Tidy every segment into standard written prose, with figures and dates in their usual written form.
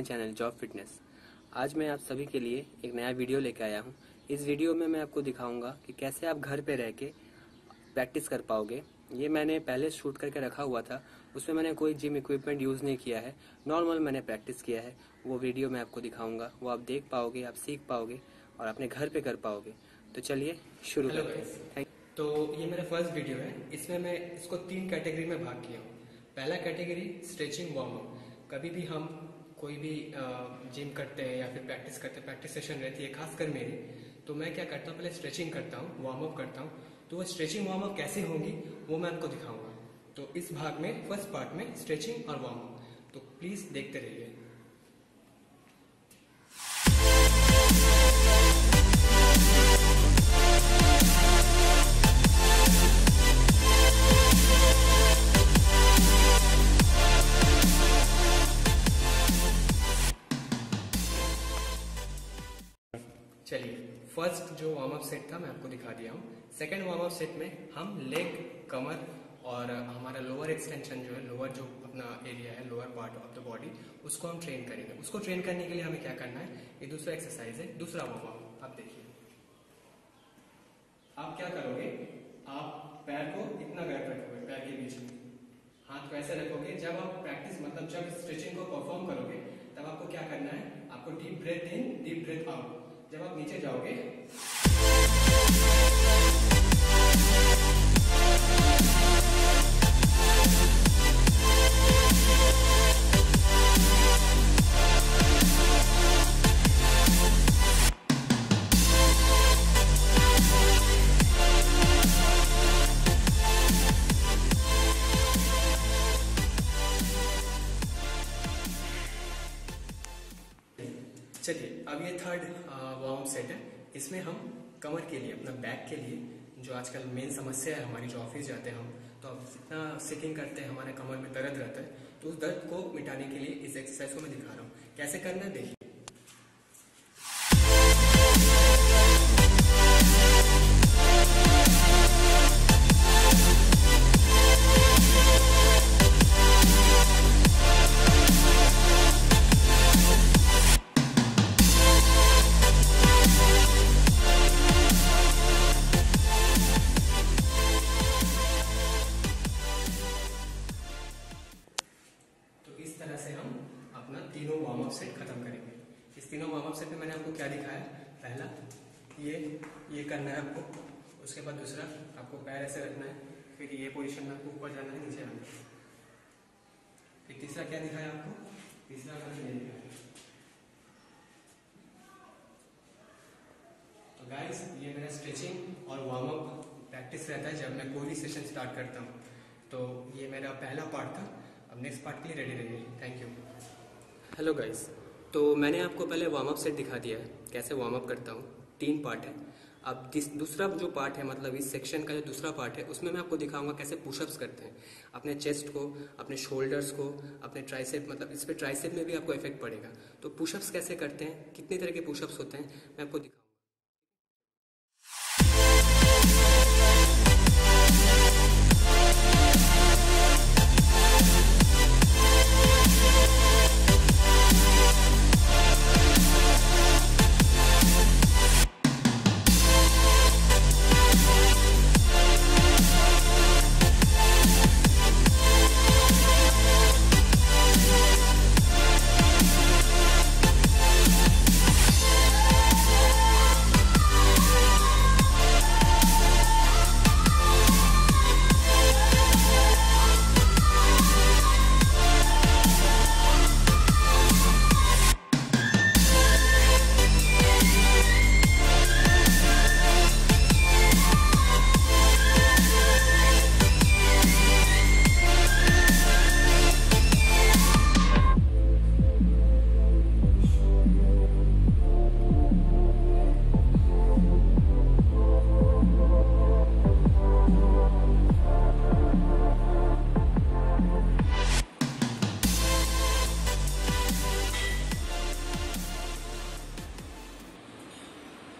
My channel job fitness. आज मैं आप सभी के लिए एक नया वीडियो लेकर आया हूं। इस वीडियो में मैं आपको दिखाऊंगा कि कैसे आप घर पे रह के प्रैक्टिस कर पाओगे। ये मैंने पहले शूट करके रखा हुआ था, उसमें मैंने कोई जिम इक्विपमेंट यूज़ नहीं किया है, नॉर्मल मैंने प्रैक्टिस किया है। वो वीडियो मैं आपको दिखाऊँगा, वो आप देख पाओगे, आप सीख पाओगे और अपने घर पर कर पाओगे। तो चलिए शुरू करें। तो ये मेरा फर्स्ट वीडियो है। इसमें मैं इसको 3 कैटेगरी में भाग किया हूँ। पहला कैटेगरी स्ट्रेचिंग वार्म अप। कभी भी हम कोई भी जिम करते हैं या फिर प्रैक्टिस करते हैं, प्रैक्टिस सेशन रहती है खासकर मेरी, तो मैं क्या करता हूँ, पहले स्ट्रेचिंग करता हूँ, वार्म अप करता हूँ। तो वो स्ट्रेचिंग वार्म अप कैसे होगी वो मैं आपको दिखाऊंगा। तो इस भाग में फर्स्ट पार्ट में स्ट्रेचिंग और वार्म अप, तो प्लीज देखते रहिए। चलिए, फर्स्ट जो वार्म अप सेट था मैं आपको दिखा दिया हूँ। सेकेंड वार्म अप सेट में हम लेग, कमर और हमारा लोअर एक्सटेंशन जो है, लोअर जो अपना एरिया है, lower part of the body, उसको हम ट्रेन करेंगे। उसको ट्रेन करने के लिए हमें क्या करना है, ये दूसरा एक्सरसाइज है, दूसरा वार्म अप। आप देखिए, आप क्या करोगे, आप पैर को इतना गैप रखोगे, पैर के बीच में हाथ वैसे रखोगे। जब आप प्रैक्टिस मतलब जब स्ट्रेचिंग को परफॉर्म करोगे तब आपको क्या करना है, आपको deep breath in, deep breath out. जब आप नीचे जाओगे अब ये थर्ड वार्म सेट है। इसमें हम कमर के लिए, अपना बैक के लिए, जो आजकल मेन समस्या है हमारी, जो ऑफिस जाते हैं हम, तो अब जितना सिटिंग करते हैं हमारे कमर में दर्द रहता है, तो उस दर्द को मिटाने के लिए इस एक्सरसाइज को मैं दिखा रहा हूँ। कैसे करना है देखिए। सेट खत्म करेंगे। इस तीनों वार्म अप सेट में मैंने आपको क्या दिखाया, पहला ये करना है आपको, उसके बाद दूसरा आपको पैर ऐसे रखना है, फिर ये पोजीशन में आपको ऊपर जाना है, नीचे आना है, फिर तीसरा क्या दिखाया आपको, तीसरा मैंने ये दिखाया। तो गाइस, ये मेरा स्ट्रेचिंग और वार्म अप प्रैक्टिस रहता है जब मैं कोई भी सेशन स्टार्ट करता हूँ। तो ये मेरा पहला पार्ट था। अब नेक्स्ट पार्ट के लिए रेडी रहिए। Thank you. हेलो गाइस, तो मैंने आपको पहले वार्म अप सेट दिखा दिया है, कैसे वार्म अप करता हूँ। 3 पार्ट है। अब दूसरा जो पार्ट है, मतलब इस सेक्शन का जो दूसरा पार्ट है, उसमें मैं आपको दिखाऊंगा कैसे पुशअप्स करते हैं। अपने चेस्ट को, अपने शोल्डर्स को, अपने ट्राइसेप, मतलब इस पर ट्राइसेप में भी आपको इफेक्ट पड़ेगा। तो पुशअप्स कैसे करते हैं, कितने तरह के पुशअप्स होते हैं, मैं आपको दिखाऊँगा।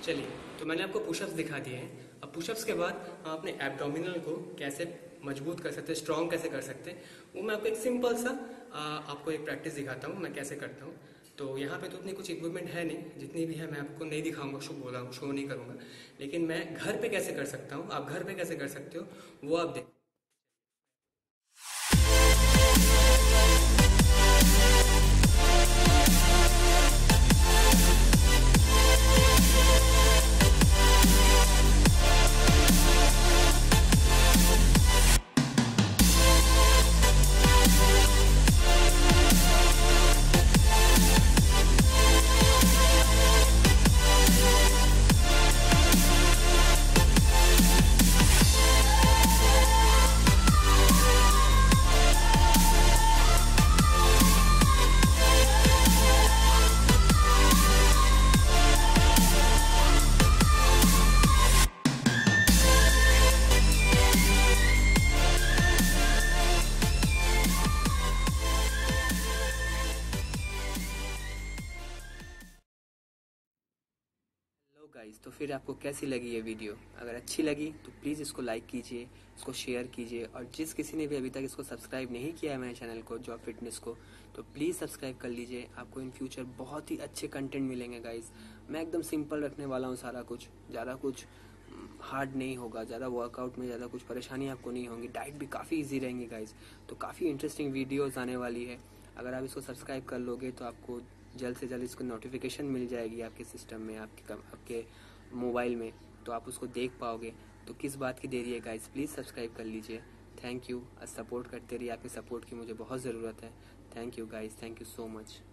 चलिए, तो मैंने आपको पुशअप्स दिखा दिए हैं। अब पुशअप्स के बाद हम अपने एब्डोमिनल को कैसे मजबूत कर सकते हैं, स्ट्रॉन्ग कैसे कर सकते हैं, वो मैं आपको एक सिंपल सा आपको एक प्रैक्टिस दिखाता हूँ मैं कैसे करता हूँ। तो यहाँ पे तो उतनी कुछ इक्विपमेंट है नहीं, जितनी भी है मैं आपको नहीं दिखाऊंगा, शो बोला हूँ, शो नहीं करूँगा, लेकिन मैं घर पे कैसे कर सकता हूँ, आप घर पे कैसे कर सकते हो वो आप देख। गाइस तो फिर आपको कैसी लगी ये वीडियो? अगर अच्छी लगी तो प्लीज़ इसको लाइक कीजिए, इसको शेयर कीजिए, और जिस किसी ने भी अभी तक इसको सब्सक्राइब नहीं किया है मेरे चैनल को जॉब फिटनेस को, तो प्लीज़ सब्सक्राइब कर लीजिए। आपको इन फ्यूचर बहुत ही अच्छे कंटेंट मिलेंगे गाइस। मैं एकदम सिंपल रखने वाला हूँ सारा कुछ, ज़्यादा कुछ हार्ड नहीं होगा, ज़्यादा वर्कआउट में ज़्यादा कुछ परेशानी आपको नहीं होंगी, डाइट भी काफ़ी ईजी रहेंगी गाइस। तो काफ़ी इंटरेस्टिंग वीडियोज़ आने वाली है, अगर आप इसको सब्सक्राइब कर लोगे तो आपको जल्द से जल्द इसको नोटिफिकेशन मिल जाएगी आपके सिस्टम में, आपके मोबाइल में, तो आप उसको देख पाओगे। तो किस बात की देरी है गाइस, प्लीज़ सब्सक्राइब कर लीजिए। थैंक यू, सपोर्ट करते रहिए, आपके सपोर्ट की मुझे बहुत ज़रूरत है। Thank you guys, thank you so much.